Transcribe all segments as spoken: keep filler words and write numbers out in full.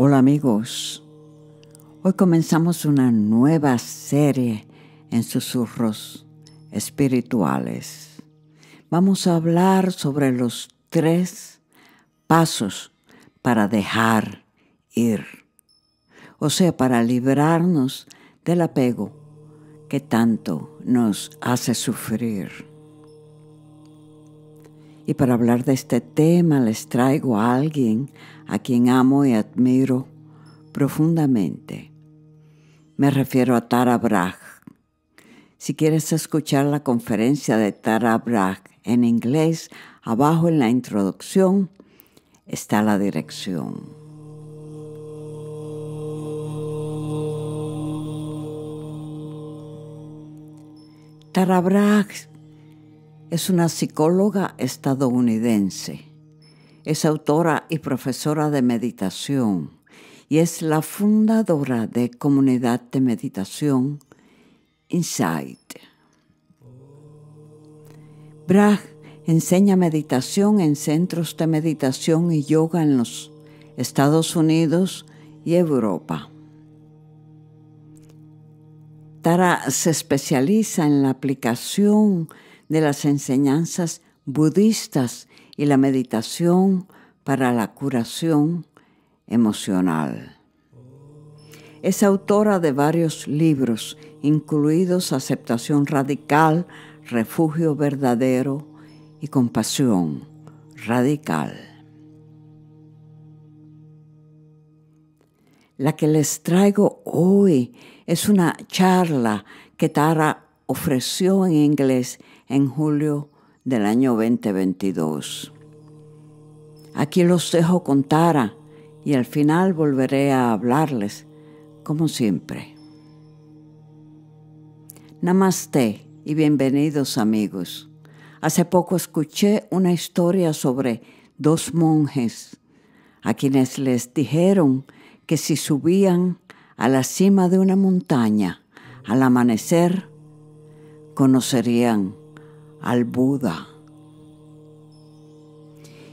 Hola amigos, hoy comenzamos una nueva serie en Susurros Espirituales. Vamos a hablar sobre los tres pasos para dejar ir, o sea, para librarnos del apego que tanto nos hace sufrir. Y para hablar de este tema les traigo a alguien a quien amo y admiro profundamente. Me refiero a Tara Brach. Si quieres escuchar la conferencia de Tara Brach en inglés, abajo en la introducción está la dirección. Tara Brach es una psicóloga estadounidense. Es autora y profesora de meditación y es la fundadora de Comunidad de Meditación Insight. Brach enseña meditación en centros de meditación y yoga en los Estados Unidos y Europa. Tara se especializa en la aplicación de las enseñanzas budistas y la meditación para la curación emocional. Es autora de varios libros, incluidos Aceptación Radical, Refugio Verdadero y Compasión Radical. La que les traigo hoy es una charla que Tara ofreció en inglés en julio del año veinte veintidós. Aquí los dejo con Tara y al final volveré a hablarles, como siempre. Namaste y bienvenidos amigos. Hace poco escuché una historia sobre dos monjes a quienes les dijeron que si subían a la cima de una montaña al amanecer, conocerían al Buda.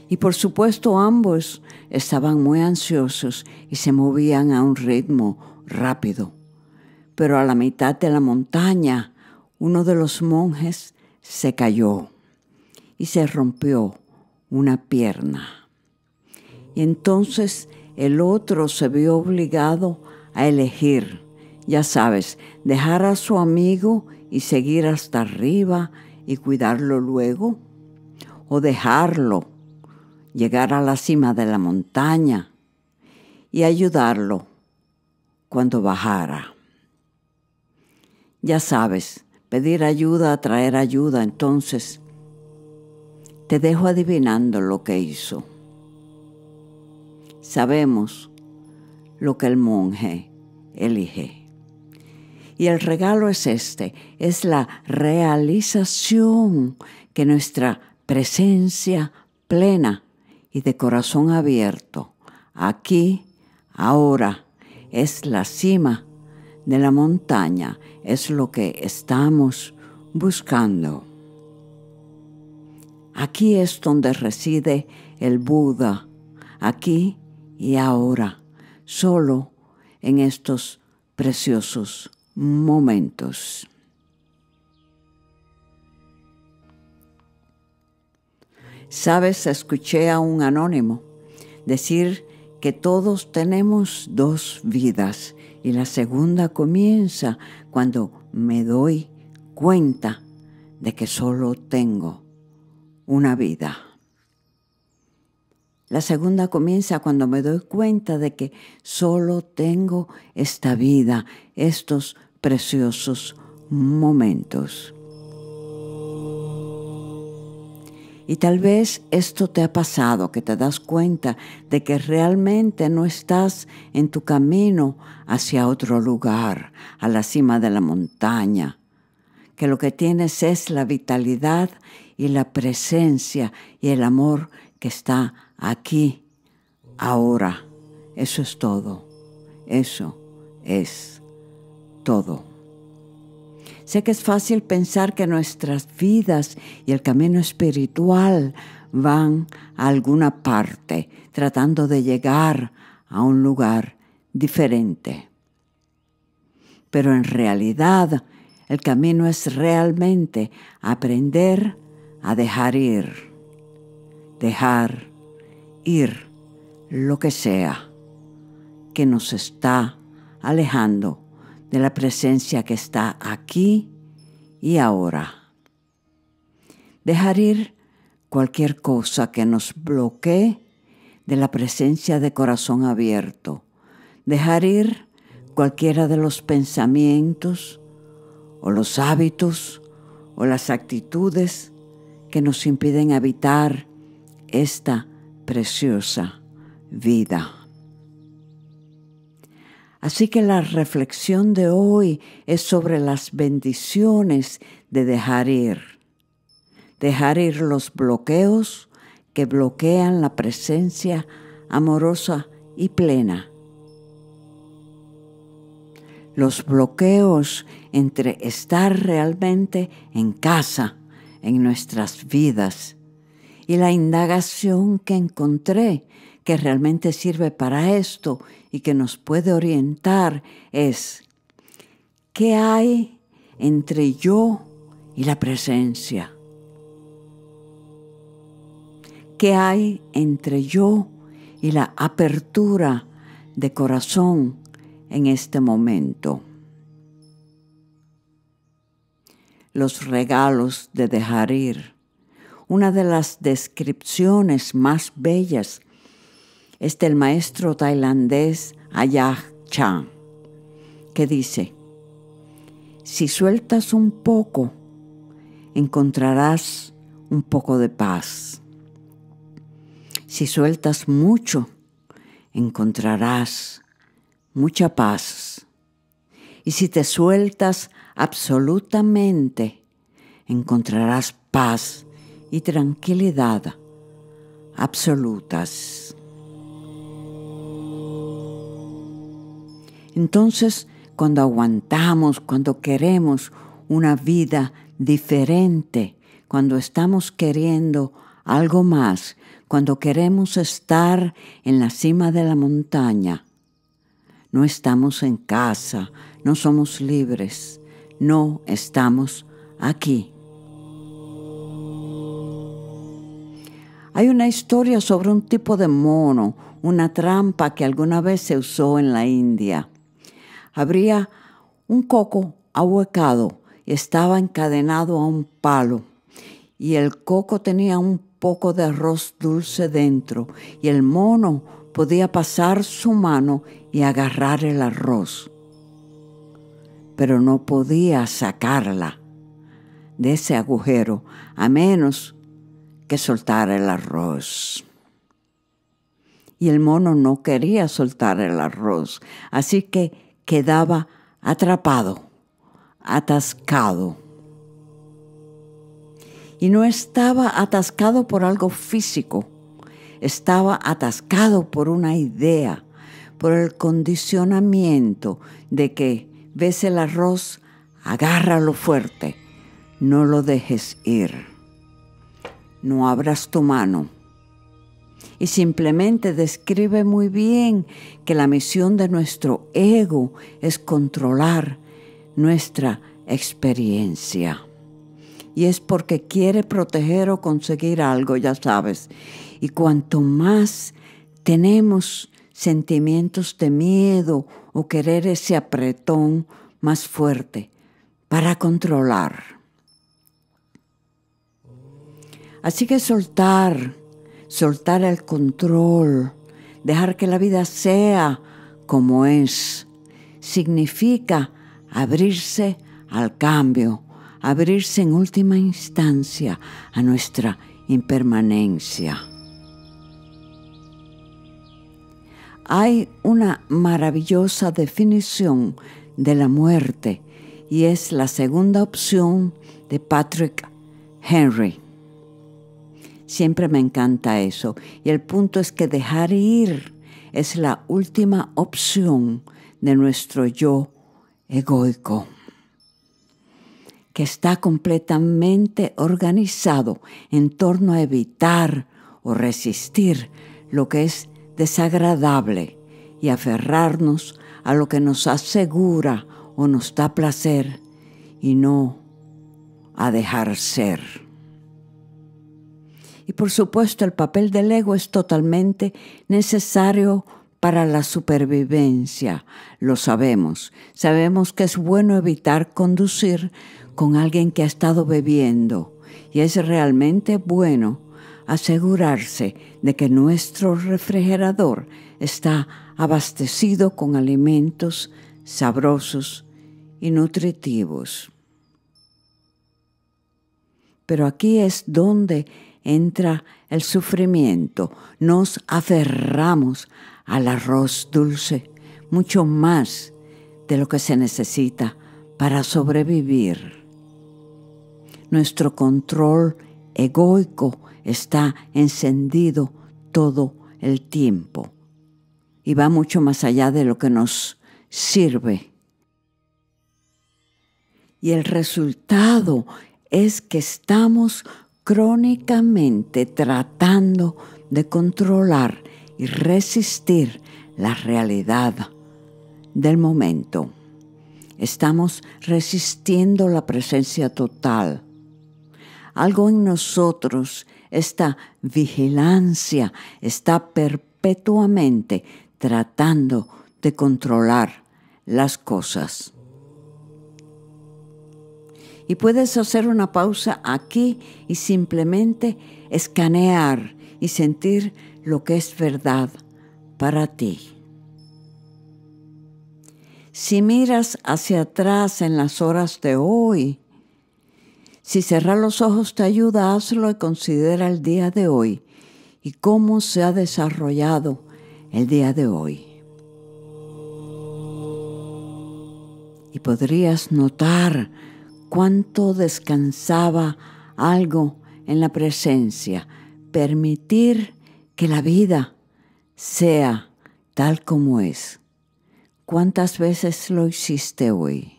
Y por supuesto ambos estaban muy ansiosos y se movían a un ritmo rápido. Pero a la mitad de la montaña uno de los monjes se cayó y se rompió una pierna. Y entonces el otro se vio obligado a elegir, ya sabes, dejar a su amigo y seguir hasta arriba y cuidarlo luego, o dejarlo llegar a la cima de la montaña y ayudarlo cuando bajara. Ya sabes, pedir ayuda, atraer ayuda. Entonces, te dejo adivinando lo que hizo. Sabemos lo que el monje elige. Y el regalo es este, es la realización que nuestra presencia plena y de corazón abierto, aquí, ahora, es la cima de la montaña, es lo que estamos buscando. Aquí es donde reside el Buda, aquí y ahora, solo en estos preciosos momentos. Sabes, escuché a un anónimo decir que todos tenemos dos vidas y la segunda comienza cuando me doy cuenta de que solo tengo una vida. La segunda comienza cuando me doy cuenta de que solo tengo esta vida, estos preciosos momentos. Y tal vez esto te ha pasado, que te das cuenta de que realmente no estás en tu camino hacia otro lugar, a la cima de la montaña, que lo que tienes es la vitalidad y la presencia y el amor que está aquí, ahora. Eso es todo. Eso es todo. Sé que es fácil pensar que nuestras vidas y el camino espiritual van a alguna parte, tratando de llegar a un lugar diferente. Pero en realidad, el camino es realmente aprender a dejar ir, dejar ir lo que sea que nos está alejando de la presencia que está aquí y ahora. Dejar ir cualquier cosa que nos bloquee de la presencia de corazón abierto. Dejar ir cualquiera de los pensamientos o los hábitos o las actitudes que nos impiden habitar esta preciosa vida. Así que la reflexión de hoy es sobre las bendiciones de dejar ir. Dejar ir los bloqueos que bloquean la presencia amorosa y plena. Los bloqueos entre estar realmente en casa, en nuestras vidas, y la indagación que encontré que realmente sirve para esto y que nos puede orientar es: ¿qué hay entre yo y la presencia? ¿Qué hay entre yo y la apertura de corazón en este momento? Los regalos de dejar ir. Una de las descripciones más bellas es del maestro tailandés Ajahn Chah, que dice: si sueltas un poco, encontrarás un poco de paz. Si sueltas mucho, encontrarás mucha paz. Y si te sueltas absolutamente, encontrarás paz y tranquilidad absolutas. Entonces, cuando aguantamos, cuando queremos una vida diferente, cuando estamos queriendo algo más, cuando queremos estar en la cima de la montaña, no estamos en casa, no somos libres, no estamos aquí. Hay una historia sobre un tipo de mono, una trampa que alguna vez se usó en la India. Habría un coco ahuecado y estaba encadenado a un palo, y el coco tenía un poco de arroz dulce dentro, y el mono podía pasar su mano y agarrar el arroz, pero no podía sacarla de ese agujero a menos que soltara el arroz. Y el mono no quería soltar el arroz, así que quedaba atrapado, atascado. Y no estaba atascado por algo físico, estaba atascado por una idea, por el condicionamiento de que ves el arroz, agárralo fuerte, no lo dejes ir, no abras tu mano. Y simplemente describe muy bien que la misión de nuestro ego es controlar nuestra experiencia. Y es porque quiere proteger o conseguir algo, ya sabes. Y cuanto más tenemos sentimientos de miedo o querer ese apretón más fuerte para controlar. Así que soltar, soltar el control, dejar que la vida sea como es, significa abrirse al cambio, abrirse en última instancia a nuestra impermanencia. Hay una maravillosa definición de la muerte y es la segunda opción de Patrick Henry. Siempre me encanta eso. Y el punto es que dejar ir es la última opción de nuestro yo egoico. que está completamente organizado en torno a evitar o resistir lo que es desagradable y aferrarnos a lo que nos asegura o nos da placer y no a dejar ser. Y por supuesto, el papel del ego es totalmente necesario para la supervivencia. Lo sabemos. Sabemos que es bueno evitar conducir con alguien que ha estado bebiendo, y es realmente bueno asegurarse de que nuestro refrigerador está abastecido con alimentos sabrosos y nutritivos. Pero aquí es donde entra el sufrimiento. Nos aferramos al arroz dulce mucho más de lo que se necesita para sobrevivir. Nuestro control egoico está encendido todo el tiempo y va mucho más allá de lo que nos sirve. Y el resultado es que estamos crónicamente tratando de controlar y resistir la realidad del momento. Estamos resistiendo la presencia total. Algo en nosotros, esta vigilancia, está perpetuamente tratando de controlar las cosas. Y puedes hacer una pausa aquí y simplemente escanear y sentir lo que es verdad para ti. Si miras hacia atrás en las horas de hoy, si cerrar los ojos te ayuda, hazlo y considera el día de hoy y cómo se ha desarrollado el día de hoy. Y podrías notar cuánto descansaba algo en la presencia. Permitir que la vida sea tal como es. ¿Cuántas veces lo hiciste hoy?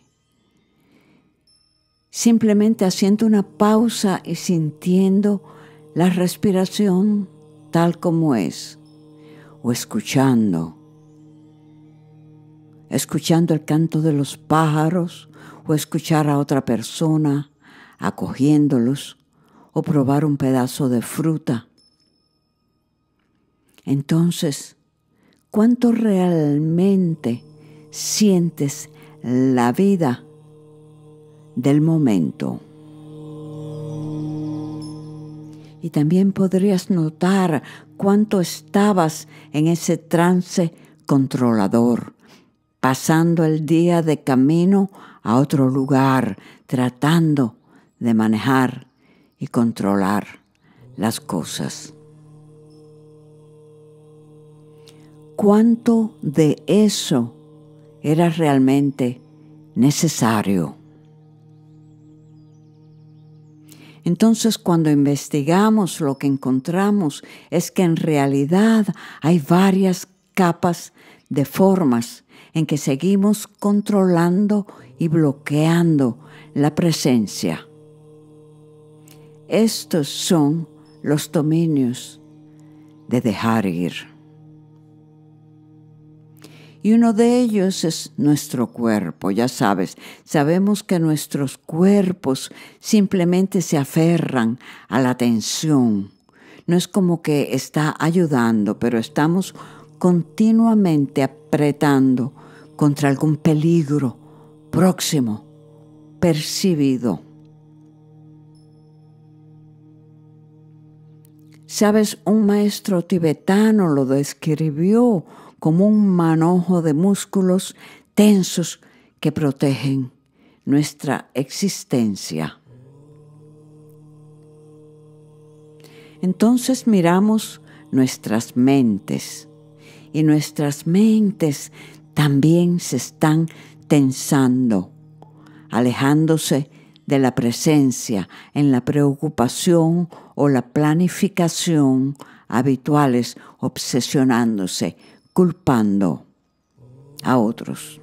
Simplemente haciendo una pausa y sintiendo la respiración tal como es. O escuchando. Escuchando el canto de los pájaros. O escuchar a otra persona acogiéndolos. O probar un pedazo de fruta. Entonces, ¿cuánto realmente sientes la vida del momento? Y también podrías notar cuánto estabas en ese trance controlador, pasando el día de camino a otro lugar, tratando de manejar y controlar las cosas. ¿Cuánto de eso era realmente necesario? Entonces, cuando investigamos, lo que encontramos es que en realidad hay varias capas de formas en que seguimos controlando y bloqueando la presencia. Estos son los dominios de dejar ir. Y uno de ellos es nuestro cuerpo, ya sabes. Sabemos que nuestros cuerpos simplemente se aferran a la tensión. No es como que está ayudando, pero estamos continuamente apretando contra algún peligro próximo, percibido. Sabes, un maestro tibetano lo describió como un manojo de músculos tensos que protegen nuestra existencia. Entonces miramos nuestras mentes, y nuestras mentes también se están tensando, alejándose de la presencia en la preocupación o la planificación habituales, obsesionándose, culpando a otros.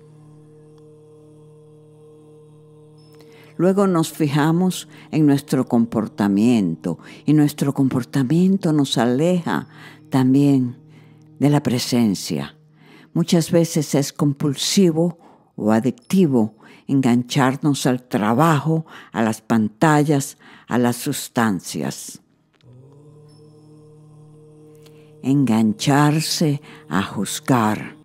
Luego nos fijamos en nuestro comportamiento y nuestro comportamiento nos aleja también de la presencia. Muchas veces es compulsivo o adictivo engancharnos al trabajo, a las pantallas, a las sustancias. Engancharse a juzgar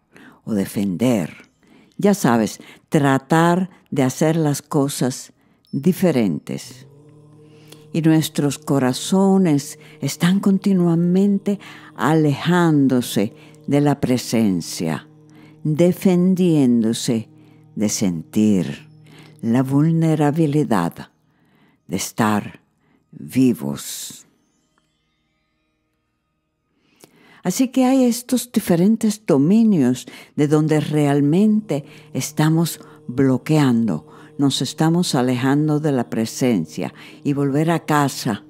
o defender. Ya sabes, tratar de hacer las cosas diferentes. Y nuestros corazones están continuamente alejándose de la presencia, defendiéndose de sentir la vulnerabilidad de estar vivos. Así que hay estos diferentes dominios de donde realmente estamos bloqueando, nos estamos alejando de la presencia, y volver a casa,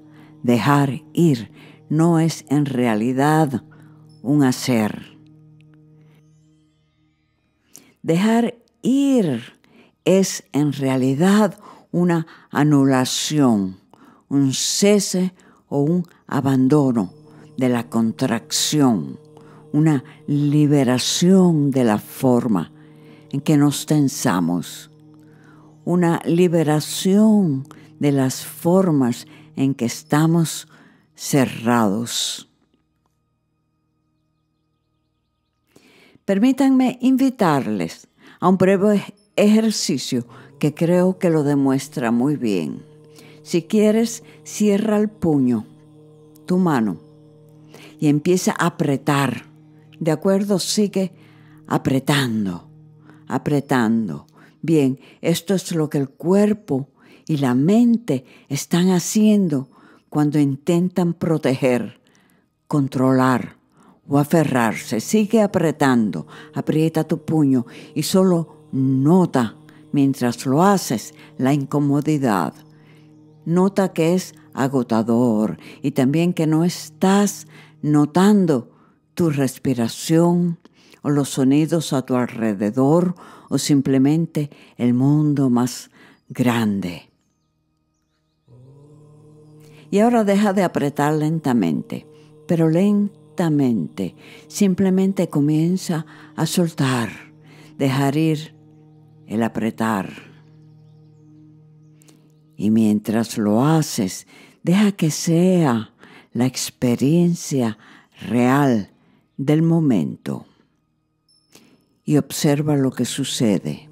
dejar ir, no es en realidad un hacer. Dejar ir es en realidad una anulación, un cese o un abandono de la contracción, una liberación de la forma en que nos tensamos, una liberación de las formas en que estamos cerrados. Permítanme invitarles a un breve ejercicio que creo que lo demuestra muy bien. Si quieres, cierra el puño, tu mano, y empieza a apretar. ¿De acuerdo? Sigue apretando, apretando. Bien, esto es lo que el cuerpo y la mente están haciendo cuando intentan proteger, controlar o aferrarse. Sigue apretando, aprieta tu puño y solo nota, mientras lo haces, la incomodidad. Nota que es agotador y también que no estás notando tu respiración o los sonidos a tu alrededor o simplemente el mundo más grande. Y ahora deja de apretar lentamente, pero lentamente. Simplemente comienza a soltar, dejar ir el apretar. Y mientras lo haces, deja que sea la experiencia real del momento y observa lo que sucede.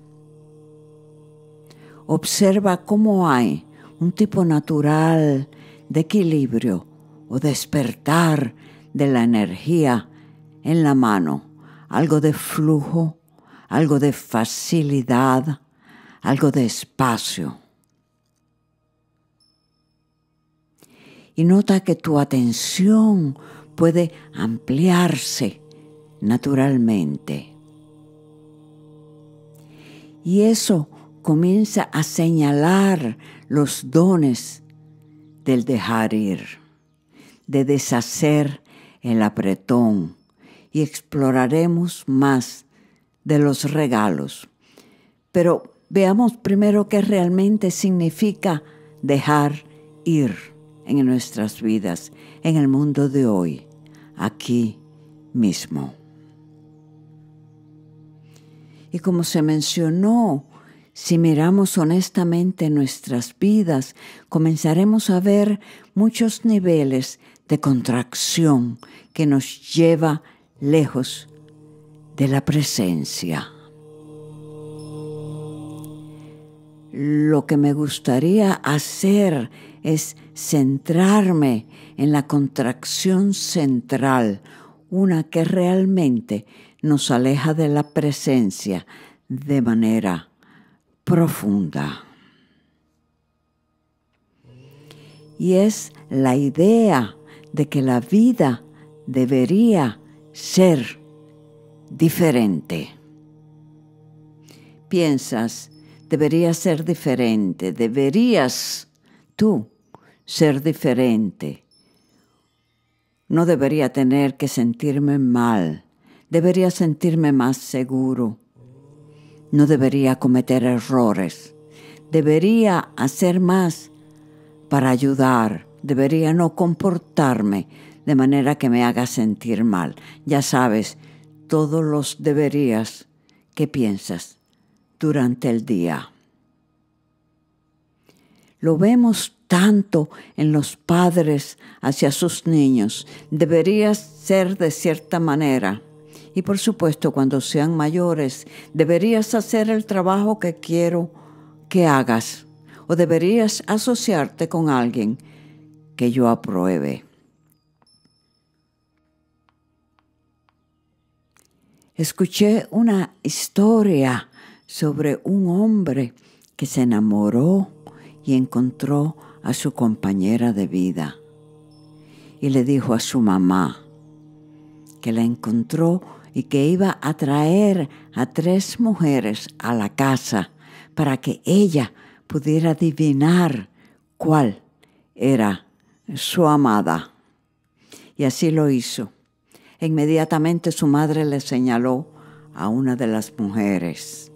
Observa cómo hay un tipo natural de equilibrio o despertar de la energía en la mano, algo de flujo, algo de facilidad, algo de espacio. Y nota que tu atención puede ampliarse naturalmente. Y eso comienza a señalar los dones del dejar ir, de deshacer el apretón. Y exploraremos más de los regalos. Pero veamos primero qué realmente significa dejar ir en nuestras vidas, en el mundo de hoy, aquí mismo. Y como se mencionó, si miramos honestamente nuestras vidas, comenzaremos a ver muchos niveles de contracción que nos lleva lejos de la presencia. Lo que me gustaría hacer es centrarme en la contracción central, una que realmente nos aleja de la presencia de manera profunda. Y es la idea de que la vida debería ser diferente. Piensas, debería ser diferente, deberías tú ser diferente. No debería tener que sentirme mal, debería sentirme más seguro. No debería cometer errores, debería hacer más para ayudar, debería no comportarme de manera que me haga sentir mal. Ya sabes, todos los deberías que piensas durante el día. Lo vemos tanto en los padres hacia sus niños. Deberías ser de cierta manera. Y por supuesto, cuando sean mayores, deberías hacer el trabajo que quiero que hagas. O deberías asociarte con alguien que yo apruebe. Escuché una historia sobre un hombre que se enamoró y encontró a su compañera de vida. Y le dijo a su mamá que la encontró y que iba a traer a tres mujeres a la casa para que ella pudiera adivinar cuál era su amada. Y así lo hizo. Inmediatamente su madre le señaló a una de las mujeres.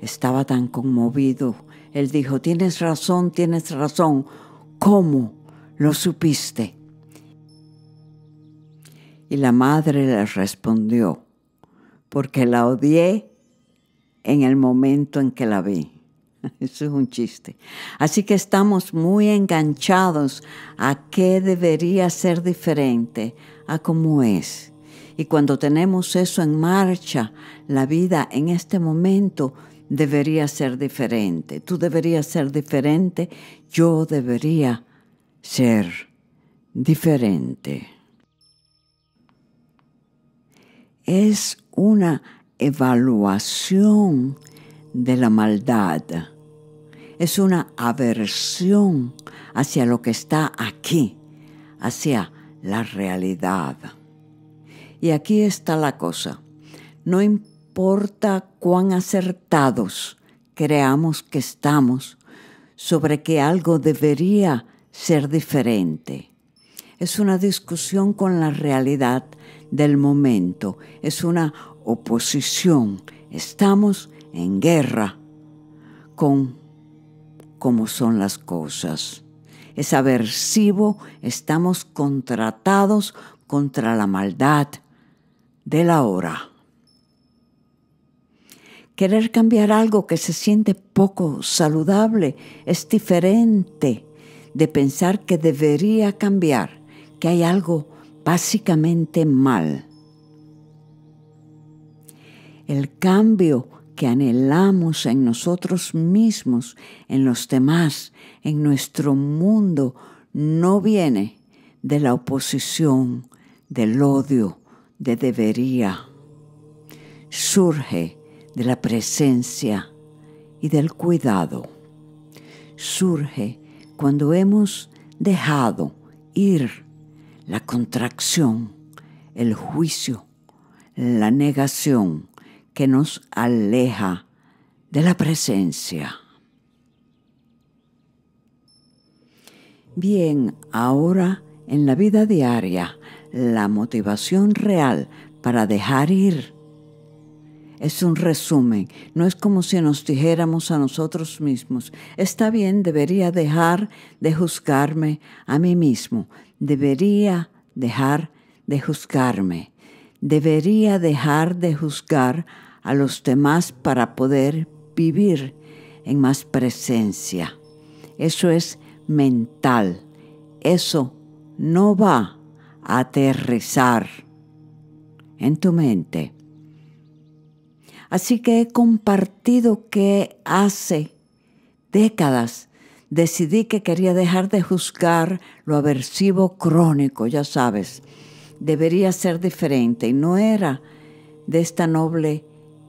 Estaba tan conmovido. Él dijo, tienes razón, tienes razón. ¿Cómo lo supiste? Y la madre le respondió, porque la odié en el momento en que la vi. Eso es un chiste. Así que estamos muy enganchados a qué debería ser diferente, a cómo es. Y cuando tenemos eso en marcha, la vida en este momento debería ser diferente. Tú deberías ser diferente. Yo debería ser diferente. Es una evaluación de la maldad. Es una aversión hacia lo que está aquí, hacia la realidad. Y aquí está la cosa. No importa No importa cuán acertados creamos que estamos sobre que algo debería ser diferente. Es una discusión con la realidad del momento. Es una oposición. Estamos en guerra con cómo son las cosas. Es aversivo. Estamos contratados contra la maldad de la hora. Querer cambiar algo que se siente poco saludable es diferente de pensar que debería cambiar, que hay algo básicamente mal. El cambio que anhelamos en nosotros mismos, en los demás, en nuestro mundo, no viene de la oposición, del odio, de debería. Surge de la presencia y del cuidado. Surge cuando hemos dejado ir la contracción, el juicio, la negación que nos aleja de la presencia. Bien, ahora en la vida diaria, la motivación real para dejar ir es un resumen. No es como si nos dijéramos a nosotros mismos, está bien, debería dejar de juzgarme a mí mismo. Debería dejar de juzgarme. Debería dejar de juzgar a los demás para poder vivir en más presencia. Eso es mental. Eso no va a aterrizar en tu mente. Así que he compartido que hace décadas decidí que quería dejar de juzgar lo aversivo crónico, ya sabes. Debería ser diferente y no era de esta noble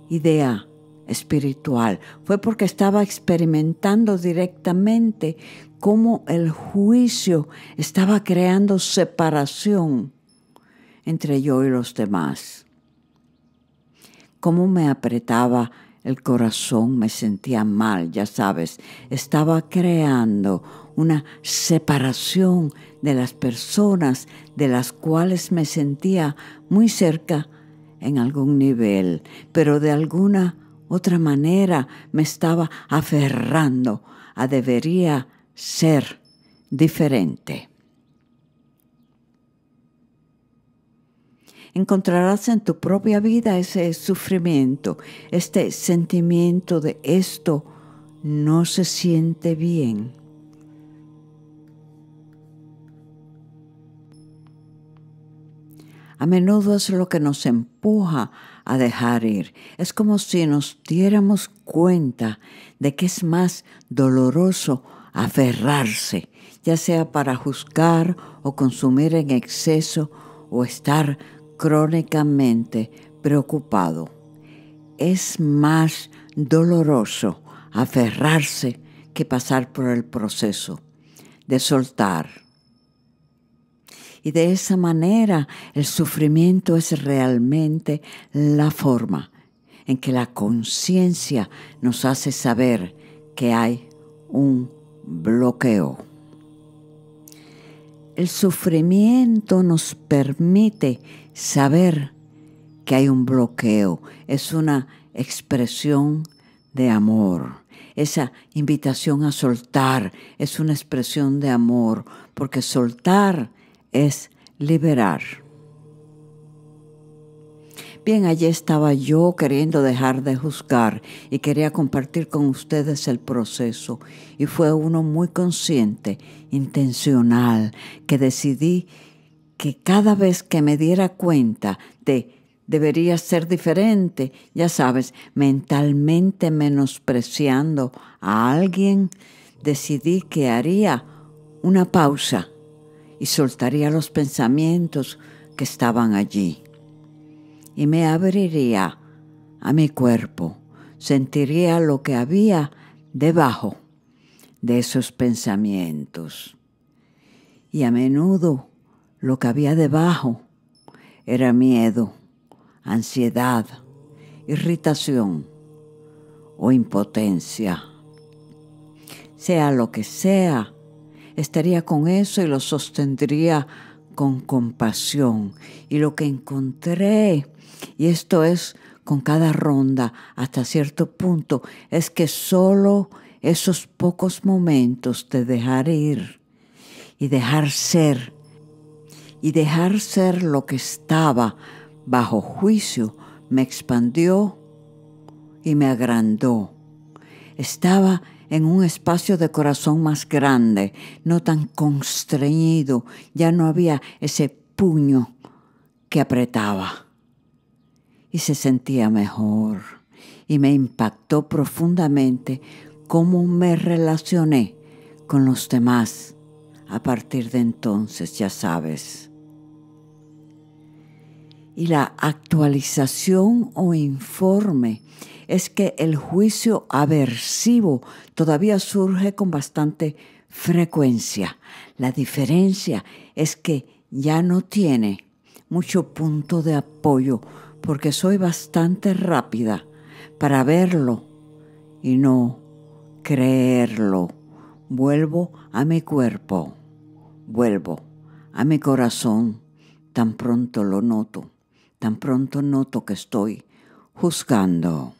idea espiritual. Fue porque estaba experimentando directamente cómo el juicio estaba creando separación entre yo y los demás. Cómo me apretaba el corazón, me sentía mal, ya sabes. Estaba creando una separación de las personas de las cuales me sentía muy cerca en algún nivel, pero de alguna otra manera me estaba aferrando a debería ser diferente. Encontrarás en tu propia vida ese sufrimiento, este sentimiento de esto no se siente bien. A menudo es lo que nos empuja a dejar ir. Es como si nos diéramos cuenta de que es más doloroso aferrarse, ya sea para juzgar o consumir en exceso o estar crónicamente preocupado. Es más doloroso aferrarse que pasar por el proceso de soltar. Y de esa manera el sufrimiento es realmente la forma en que la conciencia nos hace saber que hay un bloqueo. El sufrimiento nos permite saber que hay un bloqueo. Es una expresión de amor. Esa invitación a soltar es una expresión de amor, porque soltar es liberar. Bien, allí estaba yo queriendo dejar de juzgar y quería compartir con ustedes el proceso. Y fue uno muy consciente, intencional, que decidí que cada vez que me diera cuenta de debería ser diferente, ya sabes, mentalmente menospreciando a alguien, decidí que haría una pausa y soltaría los pensamientos que estaban allí. Y me abriría a mi cuerpo, sentiría lo que había debajo de esos pensamientos. Y a menudo lo que había debajo era miedo, ansiedad, irritación o impotencia. Sea lo que sea, estaría con eso y lo sostendría con compasión. Y lo que encontré, y esto es con cada ronda hasta cierto punto, es que solo esos pocos momentos de dejar ir y dejar ser, y dejar ser lo que estaba bajo juicio, me expandió y me agrandó. Estaba en un espacio de corazón más grande, no tan constreñido, ya no había ese puño que apretaba. Y se sentía mejor. Y me impactó profundamente cómo me relacioné con los demás a partir de entonces, ya sabes. Y la actualización o informe es que el juicio aversivo todavía surge con bastante frecuencia. La diferencia es que ya no tiene mucho punto de apoyo, porque soy bastante rápida para verlo y no creerlo. Vuelvo a mi cuerpo, vuelvo a mi corazón. Tan pronto lo noto, tan pronto noto que estoy juzgando.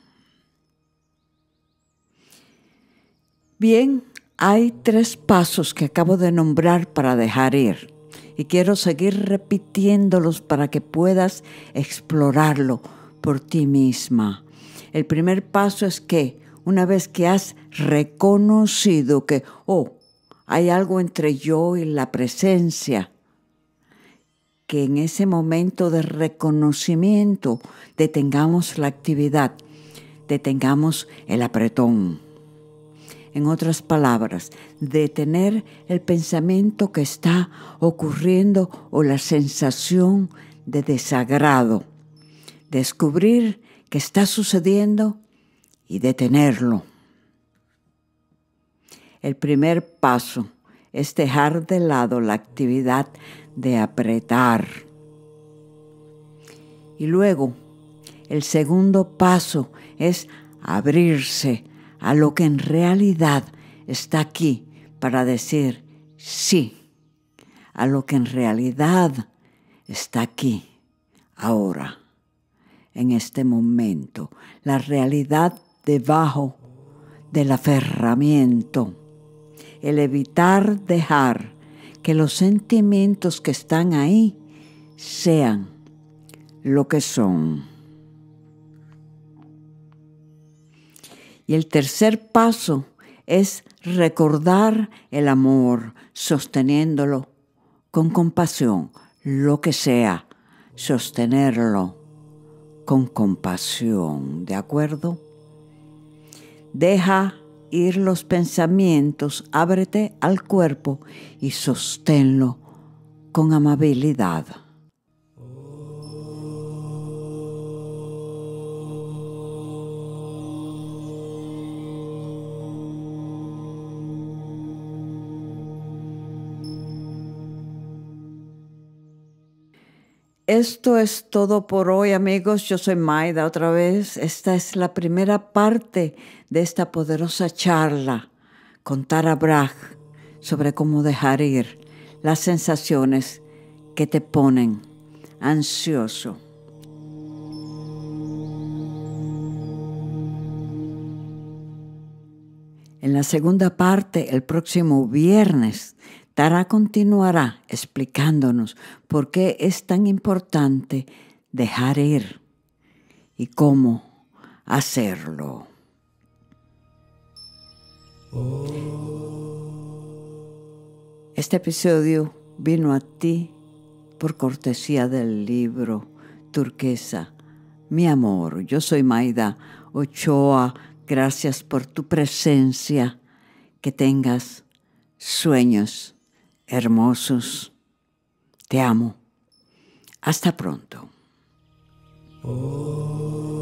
Bien, hay tres pasos que acabo de nombrar para dejar ir. Y quiero seguir repitiéndolos para que puedas explorarlo por ti misma. El primer paso es que una vez que has reconocido que, oh, hay algo entre yo y la presencia, que en ese momento de reconocimiento detengamos la actividad, detengamos el apretón. En otras palabras, detener el pensamiento que está ocurriendo o la sensación de desagrado. Descubrir que está sucediendo y detenerlo. El primer paso es dejar de lado la actividad de apretar. Y luego, el segundo paso es abrirse a lo que en realidad está aquí, para decir sí, a lo que en realidad está aquí, ahora. en este momento, la realidad debajo del aferramiento, el evitar dejar que los sentimientos que están ahí sean lo que son. Y el tercer paso es recordar el amor, sosteniéndolo con compasión, lo que sea, sostenerlo con compasión, ¿de acuerdo? Deja ir los pensamientos, ábrete al cuerpo y sosténlo con amabilidad. Esto es todo por hoy, amigos. Yo soy Mayda otra vez. Esta es la primera parte de esta poderosa charla con Tara Brach sobre cómo dejar ir las sensaciones que te ponen ansioso. En la segunda parte, el próximo viernes, Tara continuará explicándonos por qué es tan importante dejar ir y cómo hacerlo. Este episodio vino a ti por cortesía del libro Turquesa, mi amor. Yo soy Mayda Ochoa. Gracias por tu presencia. Que tengas sueños hermosos, te amo. Hasta pronto. Oh.